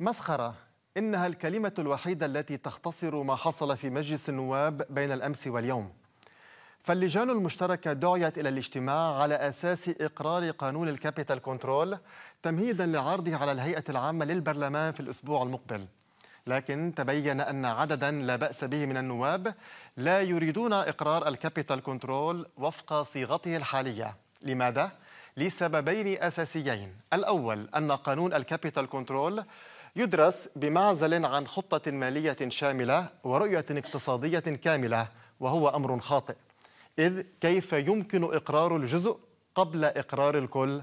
مسخرة، إنها الكلمة الوحيدة التي تختصر ما حصل في مجلس النواب بين الأمس واليوم. فاللجان المشتركة دعيت إلى الاجتماع على أساس إقرار قانون الكابيتال كونترول تمهيدا لعرضه على الهيئة العامة للبرلمان في الأسبوع المقبل، لكن تبين أن عددا لا بأس به من النواب لا يريدون إقرار الكابيتال كونترول وفق صيغته الحالية. لماذا؟ لسببين أساسيين. الأول أن قانون الكابيتال كونترول يدرس بمعزل عن خطة مالية شاملة ورؤية اقتصادية كاملة، وهو أمر خاطئ، إذ كيف يمكن إقرار الجزء قبل إقرار الكل؟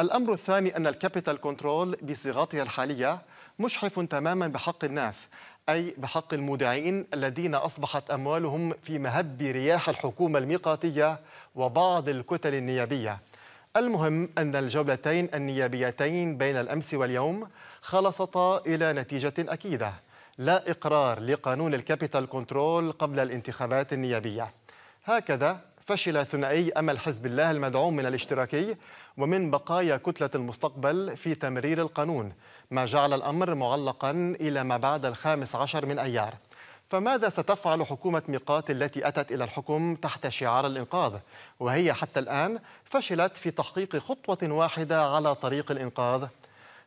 الأمر الثاني أن الكابيتال كونترول بصيغته الحالية مشحف تماما بحق الناس، أي بحق المودعين الذين أصبحت أموالهم في مهب رياح الحكومة الميقاتية وبعض الكتل النيابية. المهم أن الجولتين النيابيتين بين الأمس واليوم خلصتا إلى نتيجة أكيدة: لا إقرار لقانون الكابيتال كونترول قبل الانتخابات النيابية. هكذا فشل ثنائي أمل حزب الله المدعوم من الاشتراكي ومن بقايا كتلة المستقبل في تمرير القانون، ما جعل الأمر معلقا إلى ما بعد 15 أيار. فماذا ستفعل حكومة ميقاتي التي أتت إلى الحكم تحت شعار الإنقاذ، وهي حتى الآن فشلت في تحقيق خطوة واحدة على طريق الإنقاذ؟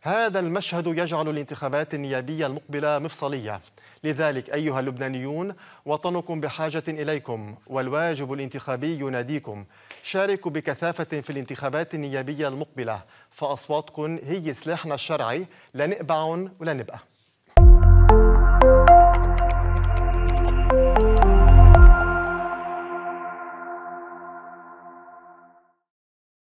هذا المشهد يجعل الانتخابات النيابية المقبلة مفصلية. لذلك أيها اللبنانيون، وطنكم بحاجة إليكم، والواجب الانتخابي يناديكم. شاركوا بكثافة في الانتخابات النيابية المقبلة، فأصواتكم هي سلاحنا الشرعي، لا نقبع ولا نبقى.